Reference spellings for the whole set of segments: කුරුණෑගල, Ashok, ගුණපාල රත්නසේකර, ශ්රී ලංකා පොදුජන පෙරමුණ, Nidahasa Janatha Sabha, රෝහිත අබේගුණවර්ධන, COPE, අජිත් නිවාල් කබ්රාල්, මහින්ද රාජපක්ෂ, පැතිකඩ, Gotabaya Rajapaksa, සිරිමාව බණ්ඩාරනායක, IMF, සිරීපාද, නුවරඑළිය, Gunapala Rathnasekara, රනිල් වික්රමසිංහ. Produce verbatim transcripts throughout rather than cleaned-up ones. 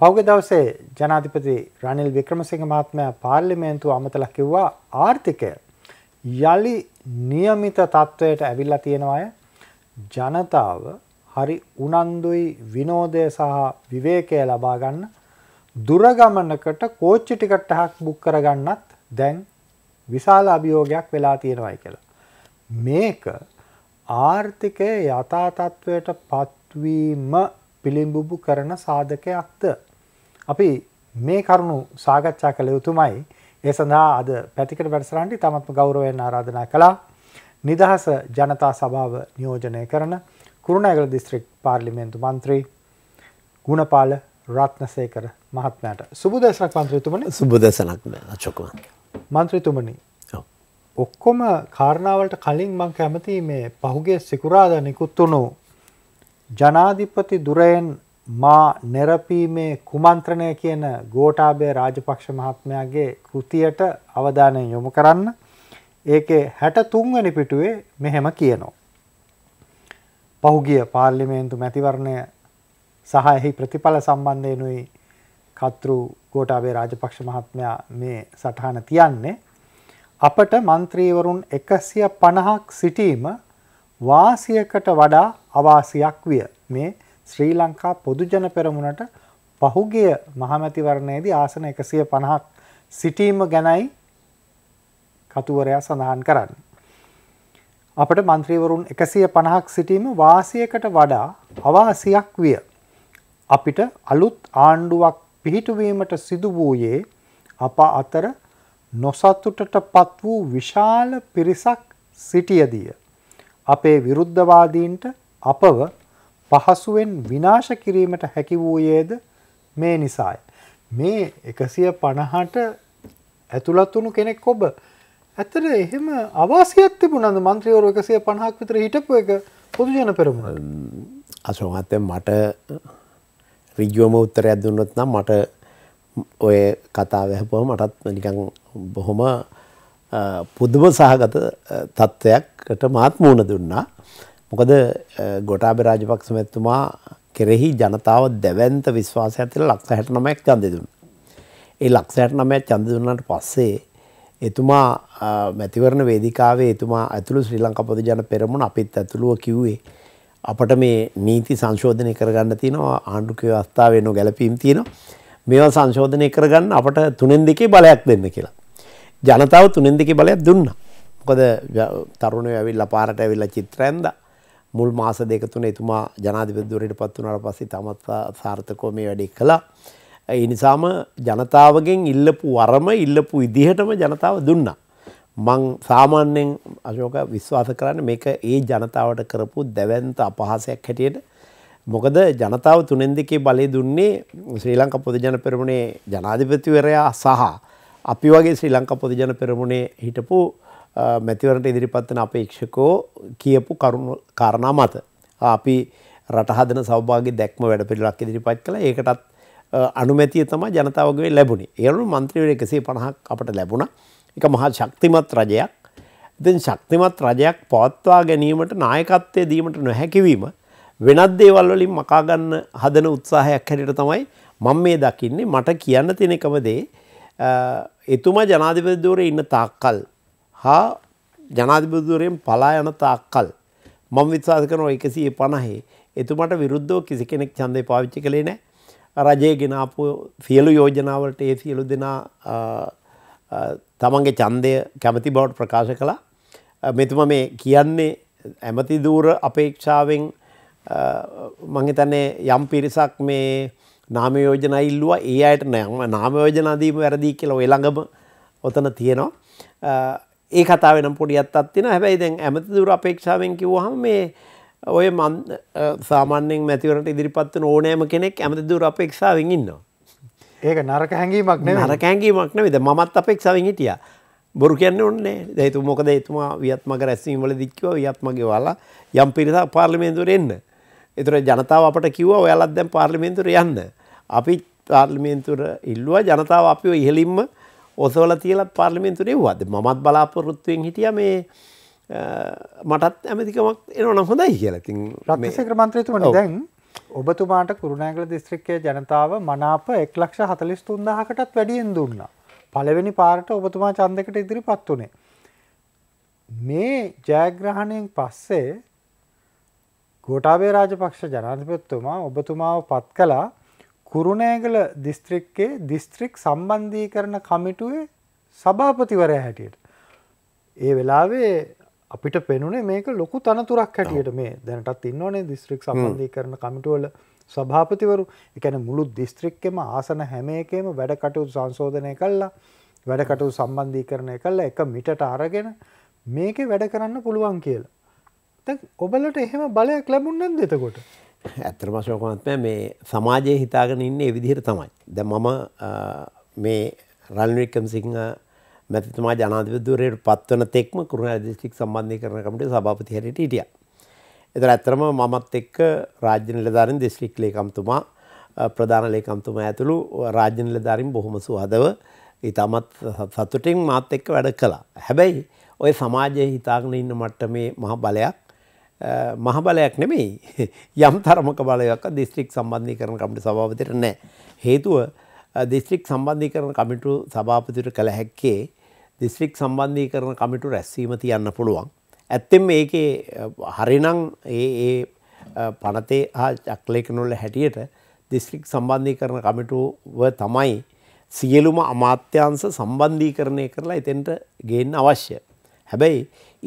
පෞගේ දවසේ ජනාධිපති රනිල් වික්‍රමසිංහ මහත්මයා පාර්ලිමේන්තුව අමතලා කිව්වා ආර්ථිකය යලි નિયમિત තත්වයට ඇවිල්ලා තියෙනවාය ජනතාව හරි උනන්දුයි විනෝදය සහ විවේකය ලබා ගන්න දුරගමනකට කෝච්චි ටිකට් එකක් බුක් කරගන්නත් දැන් විශාල අභියෝගයක් වෙලා තියෙනවායි කියලා මේක ආර්ථිකයේ යථා තත්වයට පත්වීම පිළිඹු කරන සාධකයක්ද අපි මේ කරුණු සාකච්ඡා කළ යුතුමයි ඒ සඳහා අද පැතිකඩ වැඩසටහනට තමත්ම ගෞරවයෙන් ආරාධනා කළා නිදහස ජනතා සභාව නියෝජනය කරන කුරුණෑගල දිස්ත්‍රික් පාර්ලිමේන්තු මන්ත්‍රී ගුණපාල රත්නසේකර මහත්මයාට සුබ දවසක් මන්ත්‍රීතුමනි සුබ දවසක් අශෝක මන්ත්‍රීතුමනි ඔක්කොම කාරණාවලට කලින් මම කැමතියි මේ පහුගිය සිකුරාදා නිකුත් වුණු ජනාධිපති දුරයෙන් මා නෙරපීමේ කුමන්ත්‍රණය කියන ගෝඨාභය රාජපක්ෂ මහත්මයාගේ කෘතියට අවධානය යොමු කරන්න. ඒකේ හැට තුන් වෙනි පිටුවේ මෙහෙම කියනවා. පහුගිය පාර්ලිමේන්තු මැතිවරණය සහ එහි ප්‍රතිඵල සම්බන්ධයෙන්ුයි කතෘ ගෝඨාභය රාජපක්ෂ මහත්මයා මේ සටහන තියන්නේ. අපට මන්ත්‍රීවරුන් එකසිය පනහක් සිටීම වාසියකට වඩා අවාසියක් විය මේ ශ්‍රී ලංකා පොදුජන පෙරමුණට පහුගිය මහමැතිවරණයේදී ආසන එකසිය පනහක් සිටීම ගැනයි කතුවරයා සඳහන් කරන්නේ. අපට മന്ത്രിවරුන් එකසිය පනහක් සිටීම වාසියකට වඩා අවාසියක් විය. අපිට අලුත් ආණ්ඩුවක් පිහිටුවීමට සිදු වූයේ අප අතර නොසතුටටපත් වූ විශාල පිරිසක් සිටියදී. අපේ විරුද්ධවාදීන්ට අපව පහසුවෙන් විනාශ කිරීමට හැකි වූයේද මේ නිසායි. මේ එකසිය පනහට ඇතුළත් වුණු කෙනෙක් ඔබ. ඇත්තට එහෙම අවාසියක් තිබුණාද മന്ത്രിවරු එකසිය පනහක් විතර හිටපු එක පොදුජන පෙරමුණ? අශෝක මට ඍජුවම උත්තරයක් දුන්නොත් නම් මට ඔය කතාව ඇහුවම මටත් නිකන් බොහොම පුදුම සහගත තත්ත්වයක්ට මාත් මුණ දුන්නා. මොකද ගෝඨාභය රාජපක්ෂ මැතිතුමා කෙරෙහි ජනතාව දැවැන්ත විශ්වාසය ඇතිලා ලක්ෂ හැට නවයක් ඡන්දය දුන්නා. ඒ ලක්ෂ හැට නවයක් ඡන්දය දුන්නාට පස්සේ එතුමා මැතිවරණ වේදිකාවේ එතුමා ඇතුළු ශ්‍රී ලංකා පොදුජන පෙරමුණ අපිත් ඇතුළුව කිව්වේ අපට මේ නීති සංශෝධනය කරගන්න තියෙනවා ආණ්ඩුකේ අවස්ථාවේ නොගැලපීම් තියෙනවා. මේවා සංශෝධනය කරගන්න අපට තුනෙන් දෙකේ බලයක් දෙන්න කියලා. ජනතාව තුනෙන් දෙකේ බලයක් දුන්නා. මොකද තරුණයෝ ඇවිල්ලා පාරට ඇවිල්ලා චිත්‍ර ඇඳලා මුල් මාස දෙක තුන එතුමා ජනාධිපති ධුරයටපත් වුණාට පස්සේ තමත් සාර්ථකව මේ වැඩේ කළා. ඒ නිසාම ජනතාවගෙන් ඉල්ලපු වරම ඉල්ලපු විදිහටම ජනතාව දුන්නා. මං සාමාන්‍යයෙන් අශෝක විශ්වාස කරන්නේ මේක ඒ ජනතාවට කරපු දැවැන්ත අපහාසයක් හැටියට. මොකද ජනතාව තුනෙන් දෙකේ බලය දුන්නේ ශ්‍රී ලංකා පොදුජන පෙරමුණේ ජනාධිපතිවරයා සහ අපි වගේ ශ්‍රී ලංකා පොදුජන පෙරමුණේ හිටපු මැතිවරණට ඉදිරිපත් වෙන අපේක්ෂකෝ කියපු කරුණු කාරණා මත අපි රට හදන සෞභාග්‍ය දැක්ම වැඩපිළිවෙලක් ඉදිරිපත් කළා. ඒකටත් අනුමැතිය තමයි ජනතාවගෙන් ලැබුණේ. ඒ අනුව മന്ത്രിවරු එකසිය පනහක් අපට ලැබුණා. ඒක මහා ශක්තිමත් රජයක්. ඉතින් ශක්තිමත් රජයක් පවත්වා ගැනීමට නායකත්වයේ දීමට නොහැකි වීම වෙනත් දේවල් වලින් මකා ගන්න හදන උත්සාහයක් හැටියට තමයි මම මේ දකින්නේ. මට කියන්න තියෙන එකම දේ එතුමා ජනාධිපති ධුරයේ ඉන්න තාක්කල් හා ජනාධිපති ධුරයෙන් පලා යන තාක්කල් මම විශ්වාස කරනවා එකසිය පනහේ එතුමාට විරුද්ධව කිසි කෙනෙක් ඡන්දය පාවිච්චි කළේ නැහැ. රජයේ ගෙන ආපු සියලු යෝජනා වලට ඒ සියලු දෙනා තමන්ගේ ඡන්දය කැමැති බවට ප්‍රකාශ කළා. මෙතුමා මේ කියන්නේ ඇමති ධුර අපේක්ෂාවෙන් මම හිතන්නේ යම් පිරිසක් මේ නාම යෝජනා ඉල්ලුවා ඒ අයට නාම යෝජනා දීම වැරදි කියලා ඔය ළඟම ඔතන තියෙනවා. ඒ කතාවේ නම් පොඩි අත්තක් තියෙනවා. හැබැයි දැන් ඇමතිදුර අපේක්ෂාවෙන් කිව්වහම මේ ඔය සාමාන්‍යයෙන් මැතිවරණට ඉදිරිපත් වෙන ඕනෑම කෙනෙක් ඇමතිදුර අපේක්ෂාවෙන් ඉන්නවා. ඒක නරක හැඟීමක් නෙවෙයි. නරක හැඟීමක් නෙවෙයි. මමත් අපේක්ෂාවෙන් හිටියා. බොරු කියන්නේ ඕනේ නෑ. දැන් ඒතු මොකද ඒතුමා වියත්මගේ රැස්වීම වලදී කිව්වා වියත්මගේ වහලා යම් පිරිසක් පාර්ලිමේන්තුවට එන්න. ඒතර ජනතාව අපට කිව්වා ඔයාලත් දැන් පාර්ලිමේන්තුවට යන්න. අපි පාර්ලිමේන්තුවට ඉල්ලුවා ජනතාව අපිව ඉහළින්ම ඔසවල තියලා පාර්ලිමේන්තුවට එව්වාද මමත් බලාපොරොත්තුෙන් හිටියා මේ මටත් ඇමතිකමක් එනවා නම් හොඳයි කියලා. ඉතින් රත්නසේකර මන්ත්‍රීතුමනි දැන් ඔබතුමාට කුරුණෑගල දිස්ත්‍රික්කයේ ජනතාව මනාප එක ලක්ෂ හතළිස් තුන් හදාරකටත් වැඩියෙන් දුන්නා. පළවෙනි පාරට ඔබතුමා ඡන්දයකට ඉදිරිපත් උනේ. මේ ජයග්‍රහණයෙන් පස්සේ ගෝඨාභය රාජපක්ෂ ජනාධිපතිතුමා ඔබතුමාව පත් කළා කුරුණෑගල දිස්ත්‍රික්කයේ දිස්ත්‍රික් සම්බන්ධීකරණ කමිටුවේ සභාපතිවරයා හැටියට. ඒ වෙලාවේ අපිට පෙනුනේ මේක ලොකු තනතුරක් හැටියට මේ දැනටත් ඉන්නෝනේ දිස්ත්‍රික් සම්බන්ධීකරණ කමිටුව වල සභාපතිවරු. ඒ කියන්නේ මුළු දිස්ත්‍රික්කෙම ආසන හැම එකේම වැඩ කටයුතු සංශෝධනය කළා, වැඩ කටයුතු සම්බන්ධීකරණය කළා, එක මිටට අරගෙන මේකේ වැඩ කරන්න පුළුවන් කියලා. දැන් ඔබලට එහෙම බලයක් ලැබුණේ නැද්ද එතකොට? ඇත්තටම අශෝක මහත්මයා මේ සමාජයේ හිතාගෙන ඉන්නේ ඒ විදිහට තමයි. දැන් මම මේ රල්නික් කම්සිංහ මැතිතුමා ජනාධිපතිවරයාට පත්වන තෙක්ම කුරුණෑගල දිස්ත්‍රික් සම්බන්ධීකරණ කමිටුවේ සභාපති හැටියට හිටියා. ඒතර ඇත්තටම මමත් එක්ක රාජ්‍ය නිලධාරීන් දිස්ත්‍රික් ලේකම්තුමා ප්‍රධාන ලේකම්තුමා ඇතුළු රාජ්‍ය නිලධාරීන් බොහොම සුහදව ඊටමත් සතුටින් මාත් එක්ක වැඩ කළා. හැබැයි ওই සමාජයේ හිතාගෙන ඉන්න මට්ටමේ මහ බලයක් මහ බලයක් නෙමෙයි යම් තරමක බලයක් දිස්ත්‍රික් සම්බන්ධීකරණ කමිටුවේ සභාපතිට නැහැ. හේතුව දිස්ත්‍රික් සම්බන්ධීකරණ කමිටුව සභාපතිට කළ හැක්කේ දිස්ත්‍රික් සම්බන්ධීකරණ කමිටුව රැස්වීම තියන්න පුළුවන්. ඇත්තෙන්ම ඒකේ හරිනම් ඒ ඒ පනතේ හා චක්‍රලේඛනවල හැටියට දිස්ත්‍රික් සම්බන්ධීකරණ කමිටුව තමයි සියලුම අමාත්‍යාංශ සම්බන්ධීකරණය කරලා එතෙන්ට ගේන්න අවශ්‍ය. හැබැයි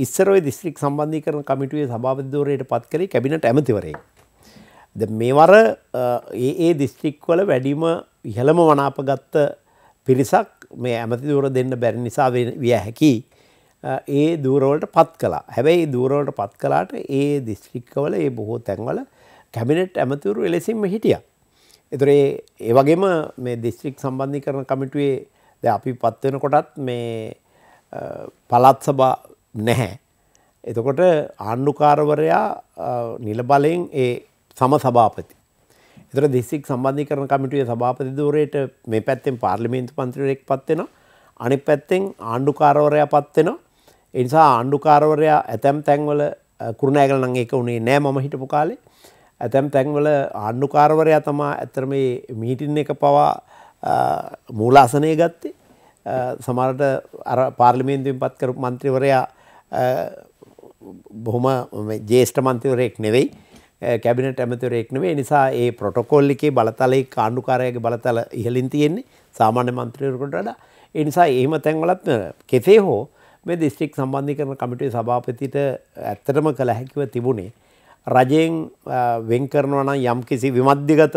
ඉස්සර ওই දිස්ත්‍රික් සම්බන්ධීකරණ කමිටුවේ සභාපතිවරයාට පත් කරේ කැබිනට් ඇමතිවරයෙක්. දැන් මේවර ඒ ඒ දිස්ත්‍රික්වල වැඩිම ඉහළම වනාපගත්ත පිරිසක් මේ ඇමතිදූර දෙන්න බැරි නිසා විය හැකි ඒ දූරවලට පත් කළා. හැබැයි දූරවලට පත් කළාට ඒ දිස්ත්‍රික්කවල ඒ බොහෝ තැන්වල කැබිනට් ඇමතිවරු එලෙසින්ම හිටියා. ඒතර ඒ වගේම මේ දිස්ත්‍රික් සම්බන්ධීකරණ කමිටුවේ දැන් අපි පත් වෙනකොටත් මේ පළාත් සභා නැහැ. එතකොට ආණ්ඩුකාරවරයා නිල බලයෙන් ඒ සම සභාපති. ඒතර දිස්ත්‍රික් සම්බන්ධීකරණ කමිටුවේ සභාපති ධූරයට මේ පැත්තෙන් පාර්ලිමේන්තු මන්ත්‍රීවරයෙක් පත් වෙනවා. අනිත් පැත්තෙන් ආණ්ඩුකාරවරයා පත් වෙනවා. ඒ නිසා ආණ්ඩුකාරවරයා ඇතැම් තැන්වල කුරුණෑගල නම් ඒක උනේ නෑ මම හිටපු කාලේ. ඇතැම් තැන්වල ආණ්ඩුකාරවරයා තමයි ඇත්තට මේ මීටින් එක පවා මූලාසනය ගත්තේ. සමහරට අර පාර්ලිමේන්තුවෙන් පත් කරපු මන්ත්‍රීවරයා බොහොම ජ්‍යෙෂ්ඨ මන්ත්‍රීවරයෙක් නෙවෙයි. කැබිනට් ඇමතිවරයෙක් නෙවෙයි. නිසා ඒ ප්‍රොටෝකෝල් එකේ බලතලයේ ආණ්ඩුකාරයාගේ බලතල ඉහළින් තියෙන්නේ සාමාන්‍ය මන්ත්‍රීවරයෙකුට වඩා. ඒ නිසා එහෙම තැන්වලත් කෙසේ හෝ මේ දිස්ත්‍රික් සම්බන්ධීකරණ කමිටුවේ සභාපතිට ඇත්තටම කළ හැකිව තිබුණේ රජයෙන් වෙන් කරනවා නම් යම්කිසි විමධ්‍යගත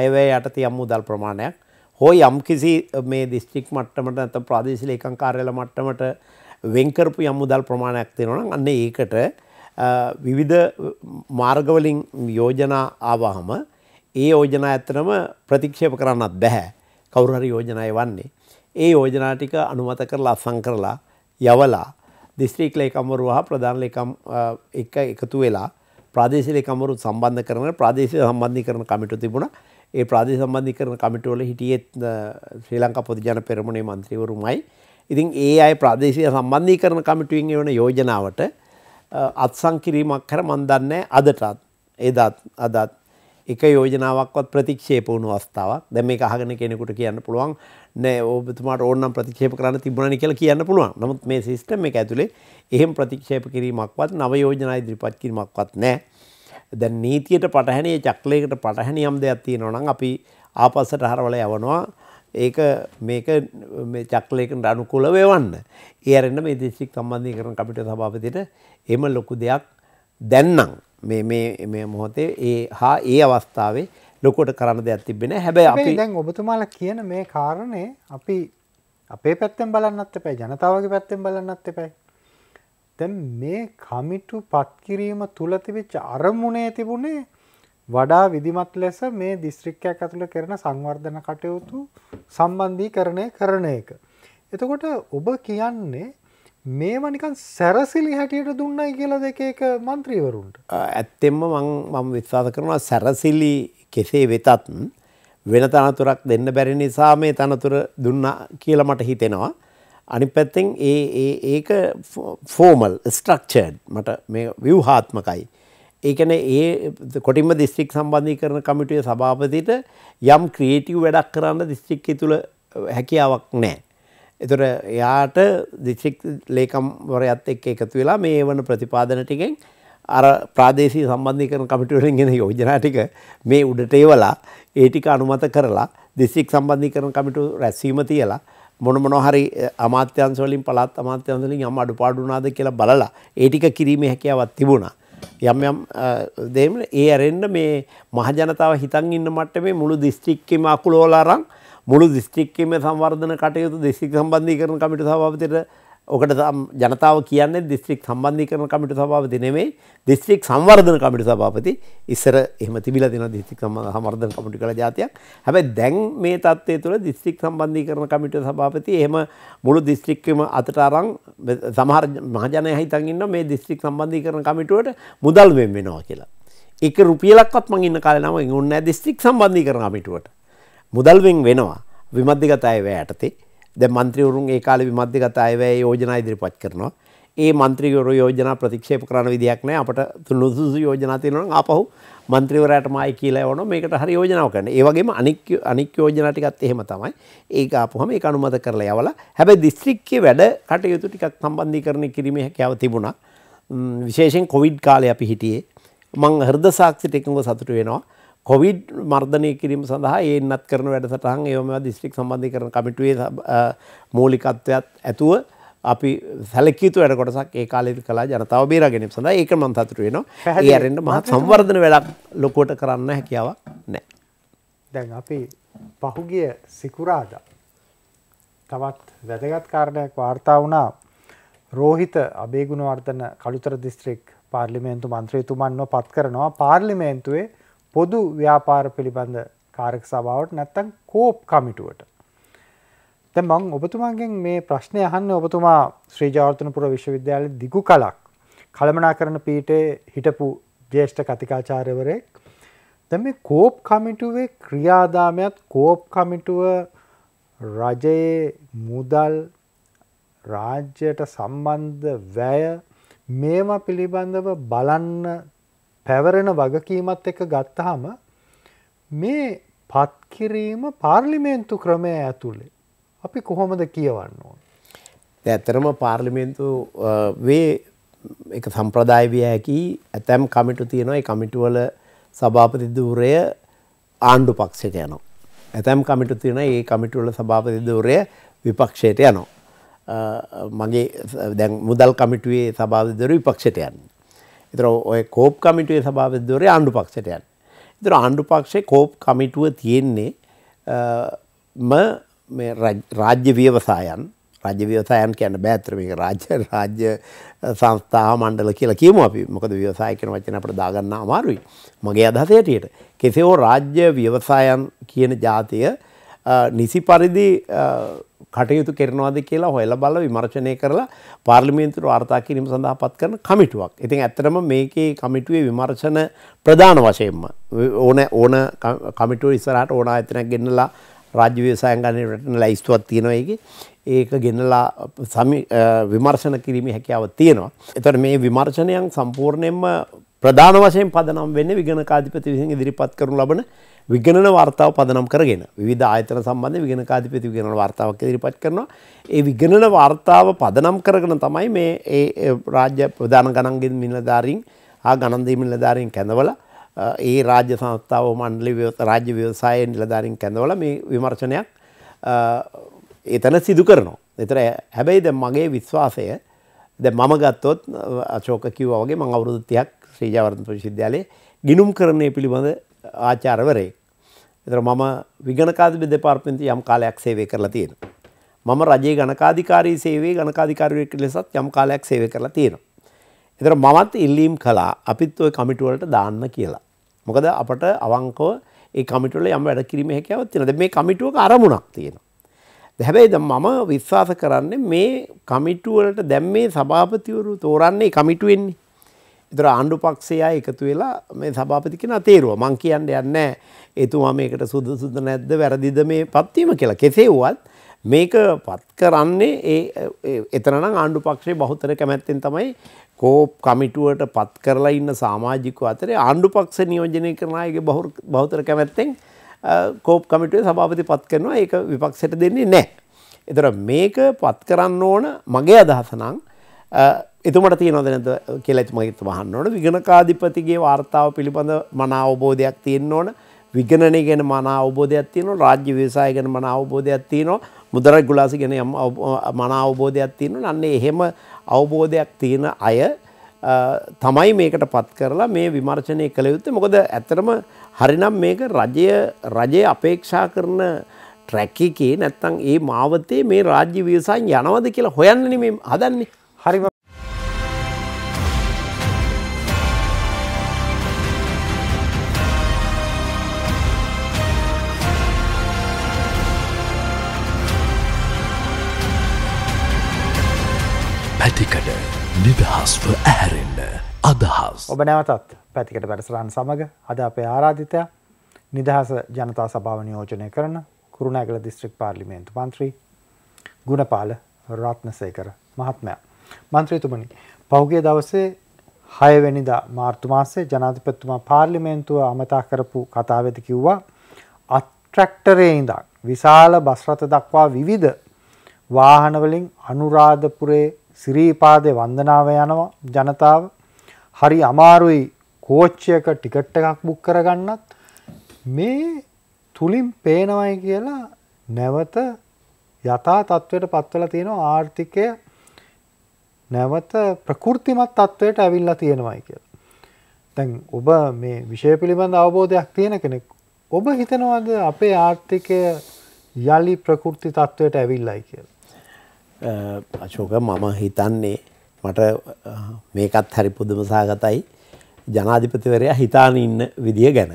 අයවැය යටතේ යම් මුදල් ප්‍රමාණයක් හෝ යම්කිසි මේ දිස්ත්‍රික් මට්ටමට නැත්නම් ප්‍රාදේශීය ලේකම් කාර්යාල මට්ටමට වෙන් කරපු යම් මුදල් ප්‍රමාණයක් තියෙනවා නම් අන්න ඒකට විවිධ මාර්ගවලින් යෝජනා ආවහම ඒ යෝජනා ඇත්තටම ප්‍රතික්ෂේප කරන්නත් බෑ. කවුරු හරි යෝජනා එවන්නේ ඒ යෝජනා ටික අනුමත කරලා අත්සන් කරලා යවලා දිස්ත්‍රික් ලේකම්වරු හා ප්‍රධාන ලේකම් එක එකතු වෙලා ප්‍රාදේශීය ලේකම්වරු සම්බන්ධ කරන ප්‍රාදේශීය සම්බන්ධීකරණ කමිටුව තිබුණා. ඒ ප්‍රාදේශීය සම්බන්ධීකරණ කමිටුව වල හිටියේ ශ්‍රී ලංකා පොදුජන පෙරමුණේ മന്ത്രിවරුමයි. ඉතින් ඒ අය ප්‍රාදේශීය සම්බන්ධීකරණ කමිටුවෙන් එවන යෝජනාවට අත්සන් කිරීමක් කර මන් දන්නේ අදටත් එදත් අදත් එක යෝජනාවක්වත් ප්‍රතික්ෂේප වුණු අවස්ථාවක්. දැන් මේක අහගෙන කෙනෙකුට කියන්න පුළුවන් නෑ ඔබතුමාට ඕනනම් ප්‍රතික්ෂේප කරන්න තිබුණා නේ කියලා කියන්න පුළුවන්. නමුත් මේ සිස්ටම් එක ඇතුලේ එහෙම ප්‍රතික්ෂේප කිරීමක්වත් නව යෝජනා ඉදිරිපත් කිරීමක්වත් නෑ. දැන් නීතියට පටහැනි චක්‍රයකට පටහැනි යම් දෙයක් තියෙනවා නම් අපි ආපස්සට හරවලා යවනවා. ඒක මේක මේ චක්‍රලේඛනට අනුකූලව එවන්න. ඒ අරෙන්න මේ දිස්ත්‍රික් සම්බන්ධීකරණ කමිටුවේ සභාපතිට එහෙම ලොකු දෙයක් දැන්නම් මේ මේ මේ මොහොතේ ඒ හා ඒ අවස්ථාවේ ලොකුට කරන්න දෙයක් තිබ්බේ නැහැ. හැබැයි අපි දැන් ඔබතුමාලා කියන මේ කාරණේ අපි අපේ පැත්තෙන් බලන්නත් එපා, ජනතාවගේ පැත්තෙන් බලන්නත් එපා. දැන් මේ කමිටු පත් කිරීම තුල තිබිච්ච අරමුණේ තිබුණේ වඩා විධිමත් ලෙස මේ දිස්ත්‍රික්කයක් ඇතුළේ කරන සංවර්ධන කටයුතු සම්බන්ධීකරණය කරන එක. එතකොට ඔබ කියන්නේ මේව නිකන් සැරසිලි හැටියට දුන්නයි කියලා දෙක එක മന്ത്രിවරුන්ට. ඇත්තෙන්ම මම මම විශ්වාස කරනවා සැරසිලි කෙසේ වෙතත් වෙන තනතුරක් දෙන්න බැරි නිසා මේ තනතුර දුන්නා කියලා මට හිතෙනවා. අනිත් පැත්තෙන් ඒ ඒ ඒක ෆෝමල් ස්ට්‍රක්චර්ඩ් මට මේ ව්‍යුහාත්මකයි. ඒකනේ ඒ කොටින්ම දිස්ත්‍රික් සම්බන්ධීකරණ කමිටුවේ සභාපතිට යම් ක්‍රියේටිව් වැඩක් කරන්න දිස්ත්‍රික්කය තුල හැකියාවක් නැහැ. ඒතර එයාට දිස්ත්‍රික් ලේකම්වරයාත් එක්ක එකතු වෙලා මේ වෙන ප්‍රතිපාදන ටිකෙන් අර ප්‍රාදේශීය සම්බන්ධීකරණ කමිටුව වලින් එන යෝජනා ටික මේ උඩට එවලා ඒ ටික අනුමත කරලා දිස්ත්‍රික් සම්බන්ධීකරණ කමිටුව රැස්වීම තියලා මොන මොනවා හරි අමාත්‍යාංශ වලින් පළාත් අමාත්‍යාංශ වලින් යම් අඩුපාඩු වුණාද කියලා බලලා ඒ ටික කිරීමේ හැකියාවක් තිබුණා. යම් යම් දෙයින් ඒ ඇරෙන්න මේ මහ ජනතාව හිතන් ඉන්න මට්ටමේ මුළු දිස්ත්‍රික්කෙම අකුලවල අරන් මුළු දිස්ත්‍රික්කෙම සංවර්ධන කටයුතු දිස්ත්‍රික් සම්බන්ධීකරණ කමිටුව සභාපතිට ඔකට ජනතාව කියන්නේ දිස්ත්‍රික් සම්බන්ධීකරණ කමිටුව සභාපති නෙමෙයි දිස්ත්‍රික් සංවර්ධන කමිටුව සභාපති. ඉස්සර එහෙම තිබිලා තියෙනවා දිස්ත්‍රික් සංවර්ධන කමිටුව කියලා જાතියක්. හැබැයි දැන් මේ තත්ත්වය තුළ දිස්ත්‍රික් සම්බන්ධීකරණ කමිටුව සභාපති එහෙම මුළු දිස්ත්‍රික්කෙම අතට අරන් සමහර මහජනයා හිතන් ඉන්නවා මේ දිස්ත්‍රික් සම්බන්ධීකරණ කමිටුවට මුදල් වෙන් වෙනවා කියලා. එක රුපියලක්වත් මං ඉන්න කාලේ නම් ඕනේ නැහැ දිස්ත්‍රික් සම්බන්ධීකරණ කමිටුවට. මුදල් වෙන් වෙනවා විමධ්‍යගත අයවැය යටතේ. දැන් മന്ത്രിවරුන් ඒ කාලේ විමධ්‍යගත අයවැය යෝජනා ඉදිරිපත් කරනවා. ඒ മന്ത്രിවරු යෝජනා ප්‍රතික්ෂේප කරන විදියක් නැහැ. අපට තුනුසුසු යෝජනා තියෙනවා නම් ආපහු മന്ത്രിවරයාටම ආයි කියලා යවනවා. මේකට හරි යෝජනාව කරන්න. ඒ වගේම අනික් අනික් යෝජනා ටිකත් එහෙම තමයි. ඒක ආපුවම ඒක අනුමත කරලා යවලා. හැබැයි දිස්ත්‍රික්කයේ වැඩ කටයුතු ටිකක් සම්බන්ධීකරණය කිරීමේ හැකියාව තිබුණා. විශේෂයෙන් කොවිඩ් කාලේ අපි හිටියේ මම හෘද සාක්ෂිට එකඟව සතුටු වෙනවා. කොවිඩ් මර්ධනය කිරීම සඳහා ඒන්නත් කරන වැඩසටහන් ඒවම දිස්ත්‍රික් සම්බන්ධීකරණ කමිටුවේ මූලිකත්වයක් ඇතුව අපි සැලකිය යුතු වැඩ කොටසක් ඒ කාලේදී කළා ජනතාව බේරා ගැනීම සඳහා. ඒක මම සතුටු වෙනවා. ඒ අරින්න මහ සංවර්ධන වැඩක් ලොකුවට කරන්න හැකියාවක් නැහැ. දැන් අපි පහුගිය සිකුරාදා තවත් වැදගත් කාරණයක් වාර්තා වුණා. රෝහිත අබේගුණවර්ධන කළුතර දිස්ත්‍රික් පාර්ලිමේන්තු මන්ත්‍රීතුමන්ව පත් කරනවා පාර්ලිමේන්තුවේ පොදු ව්‍යාපාර පිළිබඳ කාරක සභාවට නැත්තම් කෝප් කමිටුවට. දැන් මම ඔබතුමාගෙන් මේ ප්‍රශ්නේ අහන්නේ ඔබතුමා ශ්‍රී ජයවර්ධනපුර විශ්වවිද්‍යාලයේ දිගු කලක් කළමනාකරණ පීඨයේ හිටපු ජ්‍යෙෂ්ඨ කතිකාචාර්යවරයෙක්. දැන් මේ කෝප් කමිටුවේ ක්‍රියාදාමයත් කෝප් කමිටුව රජයේ මුදල් රාජ්‍යයට සම්බන්ධ වැය මේවා පිළිබඳව බලන්න පැවරෙන වගකීමත් එක්ක ගත්තාම මේ පත් කිරීම පාර්ලිමේන්තු ක්‍රමය ඇතුලේ අපි කොහොමද කියවන්න ඕන? දැන් ඇත්තටම පාර්ලිමේන්තු වේ එක සම්ප්‍රදාය විය හැකි ඇතම් කමිටු තියෙනවා. ඒ කමිටු වල සභාපති ධූරය ආණ්ඩු පක්ෂයට යනවා. ඇතම් කමිටු තියෙනවා ඒ කමිටු වල සභාපති ධූරය විපක්ෂයට යනවා. මගේ දැන් මුදල් කමිටුවේ සභාපති ධූරය විපක්ෂයට යනවා. ඉතින් ඔය කෝප් කමිටුවේ සභාපතිවරය ආණ්ඩු පක්ෂයට යනවා. ඉතින් ආණ්ඩු පක්ෂේ කෝප් කමිටුව තියෙන්නේ ම මේ රාජ්‍ය ව්‍යවසායන් රාජ්‍ය ව්‍යවසායන් කියන්න බෑතර මේක රාජ්‍ය රාජ්‍ය සංස්ථා මණ්ඩල කියලා කියමු අපි. මොකද ව්‍යවසාය කියන වචන අපිට දාගන්න අමාරුයි මගේ අදහස හැටියට. කෙසේ හෝ රාජ්‍ය ව්‍යවසායන් කියන જાතිය නිසි පරිදි කටයුතු කරනවාද කියලා හොයලා බලලා විමර්ශනය කරලා පාර්ලිමේන්තුවට වාර්තා කිරීම සඳහා පත් කරන කමිටුවක්. ඉතින් ඇත්තටම මේකේ කමිටුවේ විමර්ශන ප්‍රධාන වශයෙන්ම ඕන ඕන කමිටුව ඉස්සරහට ඕන ආයතනයක් ගෙන්නලා රාජ්‍ය ව්‍යවසායන් ගණන රටන ලයිස්තුවක් තියෙනවා. ඒකේ ඒක ගෙන්නලා විමර්ශන කිරීමේ හැකියාව තියෙනවා. ඒතර මේ විමර්ශනයන් සම්පූර්ණයෙන්ම ප්‍රධාන වශයෙන් පදනම් වෙන්නේ විගණකාධිපති විසින් ඉදිරිපත් කරනු ලබන විගණන වාර්තාව පදනම් කරගෙන විවිධ ආයතන සම්බන්ධ විගණකාධිපති විගණන වාර්තාවක් ඉදිරිපත් කරනවා. ඒ විගණන වාර්තාව පදනම් කරගෙන තමයි මේ ඒ රාජ්‍ය ප්‍රධාන ගණන් ගැනීම් නිලධාරීන් හා ගණන් දීම් නිලධාරීන් කැඳවලා ඒ රාජ්‍ය සංස්ථාව මණ්ඩල රාජ්‍ය ව්‍යවසාය නිලධාරීන් කැඳවලා මේ විමර්ශනයක් එතන සිදු කරනවා. ඒතර හැබැයි දැන් මගේ විශ්වාසය දැන් මම ගත්තොත් අශෝක කිව්වා වගේ මම අවුරුදු තිහක් ශ්‍රී ජයවර්ධනපුර විශ්වවිද්‍යාලයේ ගිණුම් කරන්නේ පිළිබඳ ආචාර්යවරයෙක්. එතන මම විගණකාධිපති දෙපාර්තමේන්තුවේ යම් කාලයක් සේවය කරලා තියෙනවා. මම රජයේ ගණකාධිකාරී සේවයේ ගණකාධිකාරියෙක් ලෙසත් යම් කාලයක් සේවය කරලා තියෙනවා. එතන මමත් ඉල්ලීම් කළා අපිත් ওই කමිටු වලට දාන්න කියලා. මොකද අපට අවංකව ඒ කමිටු වල යම් වැඩ කිරීමේ හැකියාවක් තියෙනවා. දැන් මේ කමිටුවක අරමුණක් තියෙනවා. හැබැයි දැන් මම විශ්වාස කරන්නේ මේ කමිටු වලට දැන් මේ සභාපතිවරු තෝරන්නේ කමිටුවෙන්නේ. ඒතර ආණ්ඩු පක්ෂයයි එකතු වෙලා මේ සභාපති කෙනා තීරුවා. මං කියන්නේ යන්නේ එතුමා මේකට සුදුසුද නැද්ද වැරදිද මේ පත්වීම කියලා. කෙසේ වුවත් මේක පත් කරන්නේ ඒ එතන නම් ආණ්ඩු පක්ෂයේ බහුතර කැමැත්තෙන් තමයි කෝප් කමිටුවට පත් කරලා ඉන්න සමාජිකව අතරේ ආණ්ඩු පක්ෂ නියෝජනය කරන අයගේ බහුතර කැමැත්තෙන් කෝප් කමිටුවේ සභාපති පත් කරනවා ඒක විපක්ෂයට දෙන්නේ නැහැ. ඒතර මේක පත් කරන්න ඕන මගේ අදහස නම් එතුමට තියෙනවද නැද්ද කියලා ඉතින් මම අහන්න ඕන විගණකාධිපතිගේ වார்த்தාව පිළිබඳ මන අවබෝධයක් තියෙන්න ඕන විගණනය ගැන මන අවබෝධයක් තියෙනවා රාජ්‍ය ව්‍යවසාය ගැන මන අවබෝධයක් තියෙනවා මුදල් රෙගුලාසි ගැන මන අවබෝධයක් තියෙනවා අන්න එහෙම අවබෝධයක් තියෙන අය තමයි මේකට පත් කරලා මේ විමර්ශනය කළ යුත්තේ මොකද ඇත්තටම හරිනම් මේක රජය රජයේ අපේක්ෂා කරන ට්‍රැක් එකේ නැත්තම් ඒ මාවතේ මේ රාජ්‍ය ව්‍යවසාය යනවද කියලා හොයන්න නෙමෙයි හදන්නේ හරිම පැතිකඩ නිදහස්ව ඇහැරෙන්න අදහස් ඔබ නැවතත් පැතිකඩ වැඩසටහන සමග අද අපේ ආරාධිතයා නිදහස ජනතා සභාව නියෝජනය කරන කුරුණෑගල දිස්ත්‍රික් පාර්ලිමේන්තු මන්ත්‍රී ගුණපාල රත්නසේකර මහත්මයා මන්ත්‍රීතුමනි පහුගිය දවසේ හය වෙනිදා මාර්තු මාසයේ ජනාධිපතිතුමා පාර්ලිමේන්තුව අමතා කරපු කතාවෙදි කිව්වා අට්‍රැක්ටරේ ඉඳන් විශාල බස් රථ දක්වා විවිධ වාහන වලින් අනුරාධපුරේ සිරීපාදේ වන්දනාව යනවා ජනතාව හරි අමාරුයි කෝච්චියක ටිකට් එකක් බුක් කරගන්නත් මේ තුලින් පේනවයි කියලා නැවත යථා තත්වයට පත්වලා තියෙනවා ආර්ථිකය නැවත ප්‍රකෘතිමත් තත්වයට ඇවිල්ලා තියෙනවායි කියලා. දැන් ඔබ මේ විෂය පිළිබඳ අවබෝධයක් තියෙන කෙනෙක් ඔබ හිතනවාද අපේ ආර්ථිකය යලි ප්‍රකෘති තත්වයට ඇවිල්ලායි කියලා? අශෝක මම හිතන්නේ මට මේකත් හරි පුදුම සහගතයි ජනාධිපතිවරයා හිතාන ඉන්න විදිය ගැන.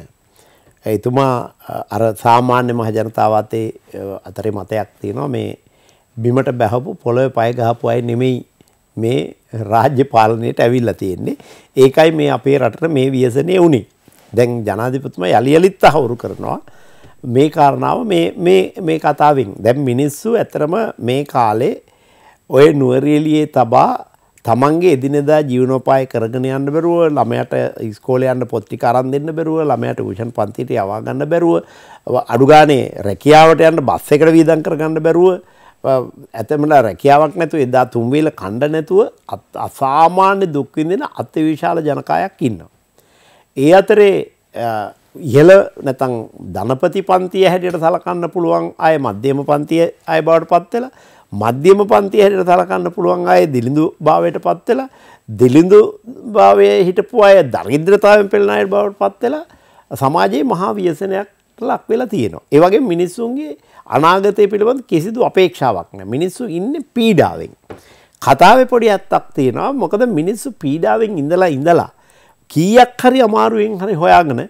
එතුමා අර සාමාන්‍ය මහ ජනතාව අතරේ අතරේ මතයක් තියෙනවා මේ බිමට බැහැපු පොළොවේ පය ගහපු අය නෙමෙයි මේ රාජ්‍ය පාලනයට ඇවිල්ලා තියෙන්නේ. ඒකයි මේ අපේ රටට මේ ව්‍යසනය වුනේ. දැන් ජනාධිපතිතුමා යලි යලිත් තහවුරු කරනවා. මේ කාරණාව මේ මේ මේ කතාවෙන් දැන් මිනිස්සු ඇතරම මේ කාලේ ඔය නුවරඑළියේ තබා තමන්ගේ එදිනෙදා ජීවනෝපාය කරගෙන යන්න බැරුව ළමයට ඉස්කෝලේ යන්න පොත් ටික අරන් දෙන්න බැරුව ළමයට ටියුෂන් පන්තියට යවා ගන්න බැරුව අඩු ගානේ රැකියාවට යන්න බස් එකට වීදම් කර ගන්න බැරුව ඇතමලා රැකියාවක් නැතුව එදා තුන් වේල කණ්ඩ නැතුව අසාමාන්‍ය දුක් විඳින අතිවිශාල ජනකායක් ඉන්නවා. ඒ අතරේ ඉහළ නැතන් ධනපති පන්තිය හැටියට සලකන්න පුළුවන් අය මධ්‍යම පන්තිය අය බවට පත් වෙලා මධ්‍යම පන්තිය හැටියට සලකන්න පුළුවන් අය දිලිඳු භාවයට පත් වෙලා දිලිඳු භාවයේ හිටපු අය දරිද්‍රතාවයෙන් පෙළෙන අය බවට පත් වෙලා සමාජයේ මහා ව්‍යසනයක් ලක් වෙලා තියෙනවා. ඒ වගේම මිනිස්සුන්ගේ අනාගතය පිළිබඳ කිසිදු අපේක්ෂාවක් නැහැ. මිනිස්සු ඉන්නේ පීඩාවෙන්. කතාවේ පොඩි අත්තක් තියෙනවා. මොකද මිනිස්සු පීඩාවෙන් ඉඳලා ඉඳලා කීයක් හරි අමාරුවෙන් හරි හොයාගෙන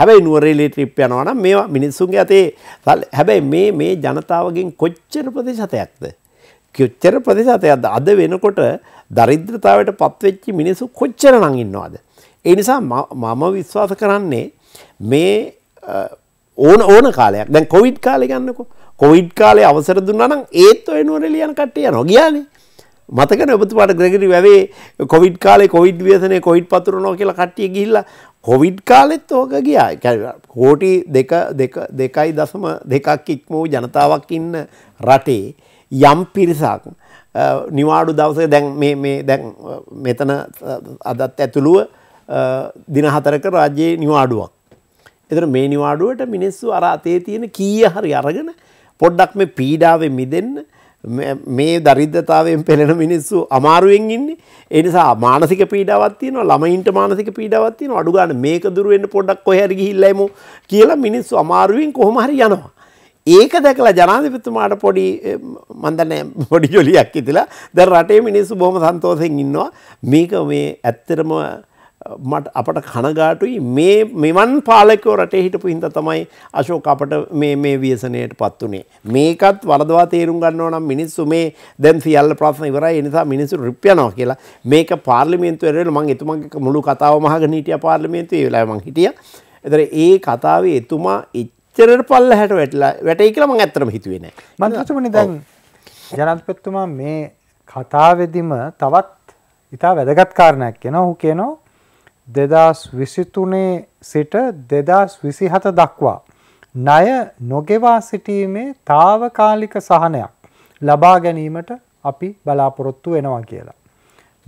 හැබැයි නුවරඑළිය ට්‍රිප් යනවා නම් මේවා මිනිස්සුන්ගේ අතේ හැබැයි මේ මේ ජනතාවගෙන් කොච්චර ප්‍රතිශතයක්ද කොච්චර ප්‍රතිශතයක්ද අද වෙනකොට දරිද්‍රතාවයට පත්වෙච්ච මිනිස්සු කොච්චර නම් ඉන්නවද? ඒ නිසා මම විශ්වාස කරන්නේ මේ ඕන ඕන කාලයක් දැන් කොවිඩ් කාලේ ගන්නකො කොවිඩ් කාලේ අවසර දුන්නා නම් ඒත් ඔය නුවරඑළිය යන කට්ටිය යනවා ගියානේ. මතකද ඔබතුමාට ග්‍රෙගරි වැවේ කොවිඩ් කාලේ කොවිඩ් ව්‍යසනයේ කොවිඩ් පතුරනවා කියලා කට්ටිය ගිහිල්ලා කොවිඩ් කාලෙත් ඕක ගියා. ඒ කියන්නේ කෝටි දෙක දශම දෙකක් ඉක්ම වූ ජනතාවක් ඉන්න රටේ යම් පිරිසක් නිවාඩු දවසේ දැන් මේ මේ දැන් මෙතන අදත් ඇතුළුව දින හතරක රාජ්‍යයේ නිවාඩුවක්. ඒතර මේ නිවාඩුවට මිනිස්සු අර අතේ තියෙන කීය හරි අරගෙන පොඩ්ඩක් මේ පීඩාවෙ මිදෙන්න මේ දරිද්‍රතාවයෙන් පෙළෙන මිනිස්සු අමාරුවෙන් ඉන්නේ. ඒ නිසා මානසික පීඩාවක් තියෙනවා ළමයින්ට මානසික පීඩාවක් තියෙනවා අඩු ගන්න මේක දුර වෙන්න පොඩ්ඩක් කොහේ හරි ගිහිල්ලා එමු කියලා මිනිස්සු අමාරුවෙන් කොහොම හරි යනවා. ඒක දැකලා ජනාධිපතිතුමාට පොඩි මන් දන්නේ පොඩි ජොලියක් හිතිලා දැන් රටේ මිනිස්සු බොහොම සන්තෝෂයෙන් ඉන්නවා මේක මේ ඇත්තටම මට අපට කනගාටුයි මේ මෙවන් පාලකව රටේ හිටපු හින්දා තමයි අශෝක අපට මේ මේ ව්‍යසනයටපත් උනේ මේකත් වරදවා තේරුම් ගන්නව නම් මිනිස්සු මේ දැන් සියල්ල ප්‍රශ්න ඉවරයි ඒ නිසා මිනිස්සු රිප් යනවා කියලා මේක පාර්ලිමේන්තුවේ වෙරෙල මම එතුමාගේ මුළු කතාවම අහගෙන හිටියා පාර්ලිමේන්තුවේ ඒ වෙලාවේ මම හිටියා ඒතර ඒ කතාවේ එතුමා Pal had Vatican at them hitwin. Manasumani then Janat Petuma may Katavedima Tavat Ita Vedagat Karnak, you know, who cano Dedas Visitune Sita, Dedas Visihata Dakwa Naya Nogeva City me Tavakalika Sahana Labag and Emata Api Balaprotu and Agela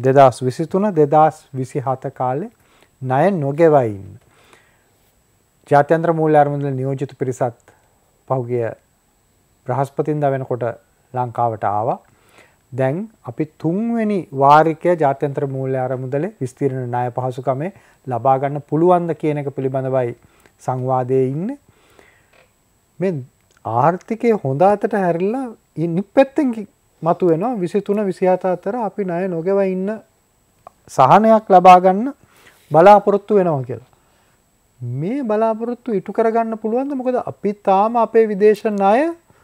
Dedas Visituna, Dedas Visihata Kale Naya Nogevain. ජාත්‍යන්තර මූල්‍ය අරමුදල නියෝජිත පිරිසත් පහුගිය බ්‍රහස්පතින්දා වෙනකොට ලංකාවට ආවා. දැන් අපි තුන්වෙනි වාරිකයේ ජාත්‍යන්තර මූල්‍ය අරමුදලේ විස්තීර්ණ ණය පහසුකමේ ලබා ගන්න පුළුවන්ද කියන එක පිළිබඳවයි සංවාදයේ ඉන්නේ. මේ ආර්ථිකයේ හොඳ අතට හැරිලා ඉනිපැත්තෙන් මතුවෙනවා විසිතුන විසිහත අතර අපි ණය නොගෙව ඉන්න සහනයක් ලබා ගන්න බලාපොරොත්තු වෙනවා කියලා. මේ බලාපොරොත්තු ඉටු කරගන්න පුළුවන්ද මොකද අපි තාම අපේ විදේශ ණය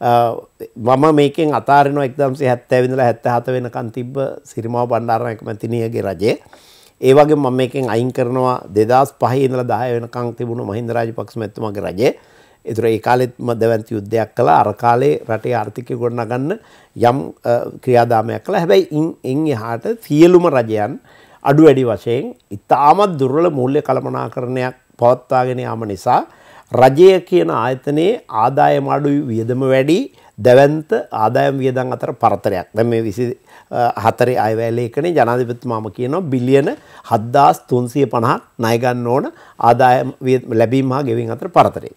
මම මේකෙන් අතාරිනවා එක්දහස් නවසිය හැත්තෑ ඉඳලා හැත්තෑ හත වෙනකන් තිබ්බ සිරිමාව බණ්ඩාරනායක මැතිණියගේ රජය. ඒ වගේම මම මේකෙන් අයින් කරනවා දෙදහස් පහේ ඉඳලා දහය වෙනකන් තිබුණු මහින්ද රාජපක්ෂ මැතිතුමාගේ රජය. ඒතර ඒ කාලෙත් මම දැවැන්ත යුද්ධයක් කළා. අර කාලේ රටේ ආර්ථිකය ගොඩනගන්න යම් ක්‍රියාදාමයක් කළා. හැබැයි එන් එහාට සියලුම රජයන් අඩු වැඩි වශයෙන් ඉතාමත් දුර්වල මූල්‍ය කළමනාකරණයක් පවත්වාගෙන යාම නිසා රජය කියන ආයතනයේ ආදායම අඩුයි වියදම වැඩි දැවැන්ත ආදායම් වියදම් අතර පරතරයක්. දැන් මේ විසිහතේ අයවැය ලේඛනයේ ජනාධිපතිතුමාම කියනවා බිලියන හත්දාස් තුන්සිය පනහක් ණය ගන්න ඕන ආදායම් ලැබීම හා ගෙවීම අතර පරතරේ.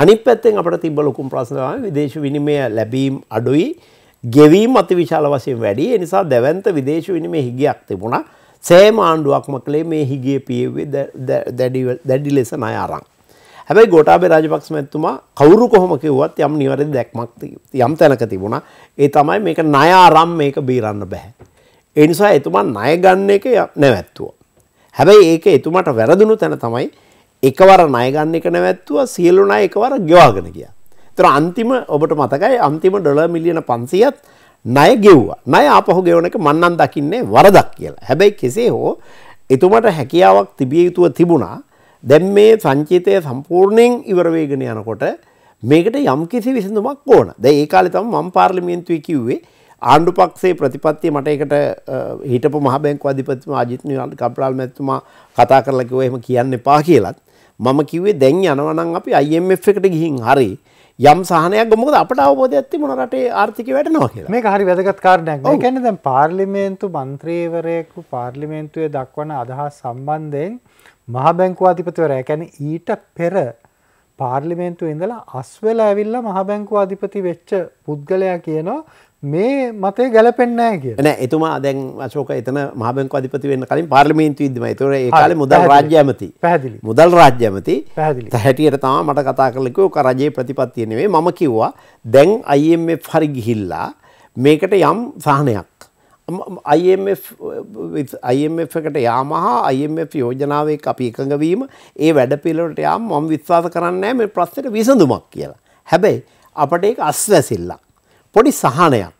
අනිත් පැත්තෙන් අපිට තිබ්බ ලොකුම ප්‍රශ්න තමයි විදේශ විනිමය ලැබීම අඩුයි ගෙවීම අතිවිශාල වශයෙන් වැඩි. ඒ නිසා දැවැන්ත විදේශ විනිමය හිගයක් තිබුණා. සෑම ආණ්ඩුවක්ම කලේ මේ හිගිය පියුවේ දැඩි ලෙස ණය අරන්. හැබැයි ගෝඨාභය රාජපක්ෂ මැතිතුමා කවුරු කොහොම කිව්වත් යම් නිවැරදි දැක්මක් යම් තැනක තිබුණා. ඒ තමයි මේක ණය ආරම්භ මේක බීරන්න බෑ. ඒ නිසා එතුමා ණය ගන්න එක නැවැත්තුවා. හැබැයි ඒක එතුමාට වැරදුණු තැන තමයි එකවර ණය ගන්න එක නැවැත්තුවා සියලු ණය එකවර ගෙවාගෙන ගියා. ඒතර අන්තිම ඔබට මතකයි අන්තිම ඩොලර් මිලියන පන්සියයක් ණය ගෙව්වා. ණය ආපහු ගෙවන එක මන් නම් දකින්නේ වරදක් කියලා. හැබැයි කෙසේ හෝ එතුමාට හැකියාවක් තිබිය යුතුව තිබුණා. දැන් මේ සංචිතය සම්පූර්ණයෙන් ඉවර වෙගෙන යනකොට මේකට යම්කිසි විසඳුමක් ඕන. දැන් ඒ කාලේ තමයි මම පාර්ලිමේන්තුවේ කිව්වේ ආණ්ඩු පක්ෂයේ ප්‍රතිපත්තිය මට ඒකට හිටපු මහ බැංකු අධිපතිතුමා අජිත් නිවාල් කම්පරාල් මැතිතුමා කතා කරලා කිව්වා එහෙම කියන්න එපා කියලාත් මම කිව්වේ දැන් යනවා නම් අපි I M F එකට ගිහින් හරි යම් සහනයක් ගමු මොකද අපට අවබෝධයක් තිබුණා රටේ ආර්ථිකය වැටෙනවා කියලා. මේක හරි වැදගත් කාරණයක්. ඒ කියන්නේ දැන් පාර්ලිමේන්තු මන්ත්‍රීවරයෙකු පාර්ලිමේන්තුවේ දක්වන අදහස් සම්බන්ධයෙන් මහා බැංකුව අධිපතිවරයා කියන්නේ ඊට පෙර පාර්ලිමේන්තුවේ ඉඳලා අස්වැලා ඇවිල්ලා මහා බැංකුව අධිපති වෙච්ච පුද්ගලයා කියනවා මේ මතේ ගැලපෙන්නේ නැහැ කියලා. නෑ එතුමා දැන් අශෝක එතන මහා බැංකුව අධිපති වෙන්න කලින් පාර්ලිමේන්තුවේ ඉඳිමයි. ඒතොර ඒ කාලේ මුදල් රාජ්‍ය ඇමති. පැහැදිලි. මුදල් රාජ්‍ය ඇමති. පැහැදිලි. හැටියට තමයි මට කතා කරලා කිව්ව ඔක රජයේ ප්‍රතිපත්තිය නෙමෙයි. මම කිව්වා දැන් I M F හරි ගිහිල්ලා මේකට යම් සාහනයක් I M F එකට යාම හා I M F යෝජනාවේ අපි එකඟ වීම ඒ වැඩ පිළිවෙලට යාම මම විශ්වාස කරන්නේ නැහැ මේ ප්‍රශ්නෙට විසඳුමක් කියලා. හැබැයි අපිට ඒක අස්වැසිල්ලක්. පොඩි සහනයක්.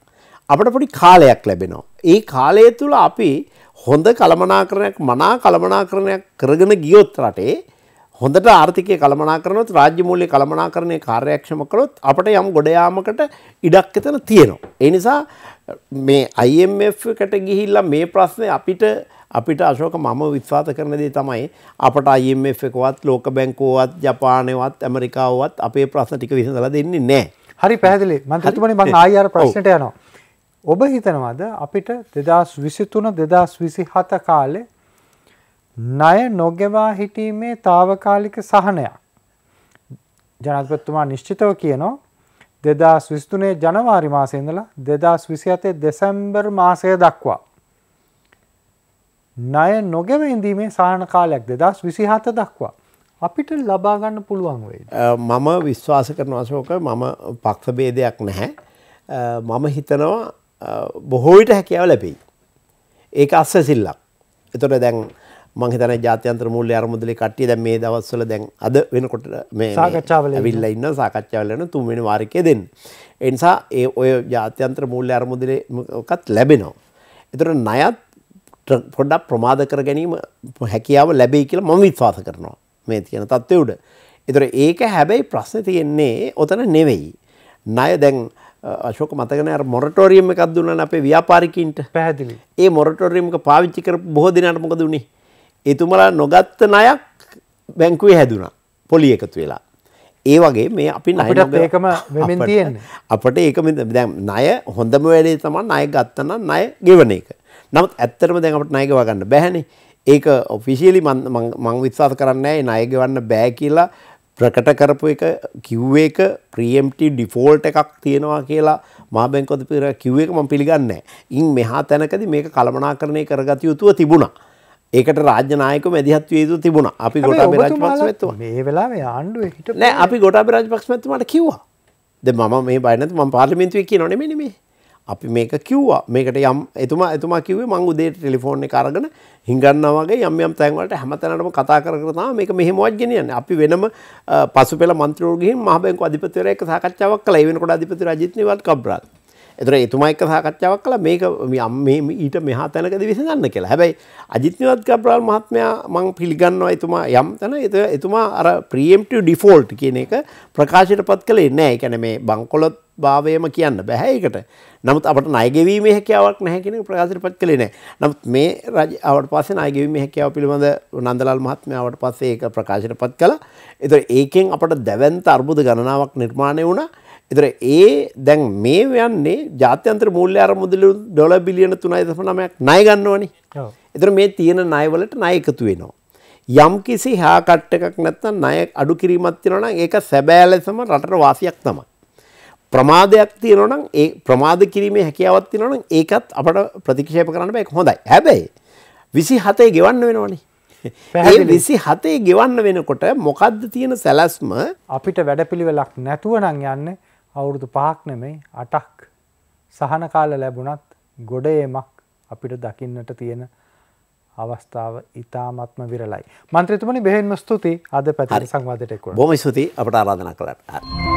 අපිට පොඩි කාලයක් ලැබෙනවා. ඒ කාලය තුල අපි හොඳ කළමනාකරණයක් මනා කළමනාකරණයක් කරගෙන ගියොත් රටේ හොඳට ආර්ථිකය කළමනාකරණොත් රාජ්‍ය මූල්‍ය කළමනාකරණය කාර්යක්ෂම කළොත් අපිට යම් ගොඩ යාමකට ඉඩක් එතන තියෙනවා. ඒ නිසා මේ I M F එකට ගිහිල්ලා මේ ප්‍රශ්නේ අපිට අපිට අශෝක මම විශ්වාස කරන දේ තමයි අපට I M F එකවත් ලෝක බැංකුවවත් ජපානේවත් ඇමරිකාවවත් අපේ ප්‍රශ්න ටික විසඳලා දෙන්නේ නැහැ. හරි පැහැදිලි. මම හිතුවනේ මම ආයෙ අර ප්‍රශ්නෙට යනවා. ඔබ හිතනවාද අපිට දෙදාස් විසි තුන දෙදාස් විසි හත කාලේ ණය නොගෙවා හිටීමේ తాවකාලික සහනයක් ජනාධිපතිතුමා නිශ්චිතව කියනවා දෙදාස් විසි තුනේ ජනවාරි මාසයේ ඉඳලා දෙදාස් විසි හතේ දෙසැම්බර් මාසය දක්වා ණය නොගෙව ඉඳීමේ සහන කාලයක් දෙදාස් විසි හත දක්වා අපිට ලබා ගන්න පුළුවන් වෙයි. මම විශ්වාස කරනවා අශෝක මම පක්ෂ ભેදයක් නැහැ. මම හිතනවා බොහෝ විට හැකියාව ලැබෙයි. ඒක අස්සසිල්ලක්. ඒතොර දැන් මම හිතන්නේ ජාත්‍යන්තර මූල්‍ය අරමුදලේ කට්ටිය දැන් මේ දවස්වල දැන් අද වෙනකොට මේ සාකච්ඡාවල ඇවිල්ලා ඉන්නවා සාකච්ඡාවල යන තුන්වෙනි වාරිකයේ දෙන්න. ඒ නිසා ඒ ඔය ජාත්‍යන්තර මූල්‍ය අරමුදලේ ඔකත් ලැබෙනවා. ඒතොර ණයත් පොඩ්ඩක් ප්‍රමාද කර ගැනීම හැකියාව ලැබෙයි කියලා මම විශ්වාස කරනවා. මේ තියෙන තත්ත්වය උඩ. ඒතොර ඒක හැබැයි ප්‍රශ්නේ තියෙන්නේ ඔතන නෙවෙයි. ණය දැන් අශෝක මතක නැහැ අර මොරටෝරියම් එකක් දුන්නානේ අපේ ව්‍යාපාරිකයින්ට. පැහැදිලි. ඒ මොරටෝරියම් එක පාවිච්චි කරපු බොහෝ දිනකට මොකද වුනේ? ඒතුමලා නොගත්ත ණයක් බැංකුවේ හැදුනා. පොලි එකතු වෙලා. ඒ වගේ මේ අපි ණය අපිට ඒකම වෙමින් තියෙන්නේ. අපිට ඒකම දැන් ණය හොඳම වෙලේ තමයි ණය ගත්තා නම් ණය ගෙවන එක. නමුත් ඇත්තටම දැන් අපිට ණය ගව ගන්න බැහැනේ. ඒක ඔෆිෂියලි මම විශ්වාස කරන්නේ ණය ගෙවන්න බෑ කියලා ප්‍රකට කරපු එක කිව්ව එක ප්‍රීඑම්ප්ටිව් ඩිෆෝල්ට් එකක් තියෙනවා කියලා මහ බැංකුව අධිපති කිව්ව එක මම පිළිගන්නේ නැහැ. ඉන් මෙහා තැනකදී මේක කළමනාකරණය කරගතිය යුතුව තිබුණා. ඒකට රාජ්‍ය නායකයෝ මැදිහත් විය යුතු තිබුණා. අපි ගෝඨාභය රාජපක්ෂ මැතිතුමා මේ වෙලාවේ ආණ්ඩුවේ හිටපු නෑ අපි ගෝඨාභය රාජපක්ෂ මැතිතුමාට කිව්වා. දැන් මම මේ බය නැතුව මම පාර්ලිමේන්තුවේ කියනෝ නෙමෙයි නෙමෙයි. අපි මේක කිව්වා මේකට යම් එතුමා එතුමා කිව්වේ මම උදේට ටෙලිෆෝන් එක අරගෙන හිඟන්නවා වගේ යම් යම් තැන් වලට හැමතැනටම කතා කර කර තමයි මේක මෙහෙමවත් ගෙනියන්නේ. අපි වෙනම පසුපෙළ මන්ත්‍රීවරු ගිහින් මහ බැංකුව අධිපතිවරයා එක්ක සාකච්ඡාවක් කළා. ඒ වෙනකොට අධිපති රජිත් නිවාල් කබ්‍රාත්. ඒතර එතුමා එක්ක සාකච්ඡාවක් කළා මේක මේ ඊට මෙහා තැනකදී විසඳන්න කියලා. හැබැයි අජිත් නිවාල් කබ්‍රාල් මහත්මයා මම පිළිගන්නවා එතුමා යම් තැන එතුමා අර ප්‍රීඑම්ප්ටිව් ඩිෆෝල්ට් කියන එක ප්‍රකාශයටපත් කළේ නැහැ. ඒ කියන්නේ මේ බංකොලොත් භාවයම කියන්න බෑ ඒකට. නමුත් අපිට ණය ගෙවීමේ හැකියාවක් නැහැ කියන එක ප්‍රකාශයටපත් කළේ නැහැ. නමුත් මේ රජ ආවට පස්සේ ණය ගෙවීමේ හැකියාව පිළිබඳ නන්දලාල් මහත්මයා ආවට පස්සේ ඒක ප්‍රකාශයටපත් කළා. ඒතර ඒකෙන් අපිට දැවැන්ත අර්බුද ගණනාවක් නිර්මාණය වුණා. ඒතර ඒ දැන් මේ යන්නේ ජාත්‍යන්තර මූල්‍ය අරමුදල ඩොලර් බිලියන තුනයි දශම නවයක් ණය ගන්නවනේ. ඔව්. ඒතර මේ තියෙන ණය වලට ණය එකතු වෙනවා. යම් කිසි හාකට් එකක් නැත්නම් ණය අඩු කිරීමක් තියෙනවා නම් ඒක සැබෑ ලෙසම රටට වාසියක් තමයි. ප්‍රමාදයක් තියෙනවා නම් ඒ ප්‍රමාද කිරීමේ හැකියාවක් තියෙනවා නම් ඒකත් අපිට ප්‍රතික්ෂේප කරන්න බෑ. ඒක හොඳයි. හැබැයි විසි හතේ ගෙවන්න වෙනවනේ. ඒ විසි හතේ ගෙවන්න වෙනකොට මොකද්ද තියෙන සැලැස්ම? අපිට වැඩපිළිවෙලක් නැතුව නම් යන්නේ අවුරුදු පහක් නෙමෙයි අටක්. සහන කාල ලැබුණත් ගොඩේමක් අපිට දකින්නට තියෙන අවස්ථාව ඉතාමත්ම විරලයි. මන්ත්‍රීතුමනි බෙහෙවින්ම ස්තුතියි අද පැතිරි සංවාදයට එක්වුණා. බොහොම ස්තුතියි අපට ආරාධනා කළාට.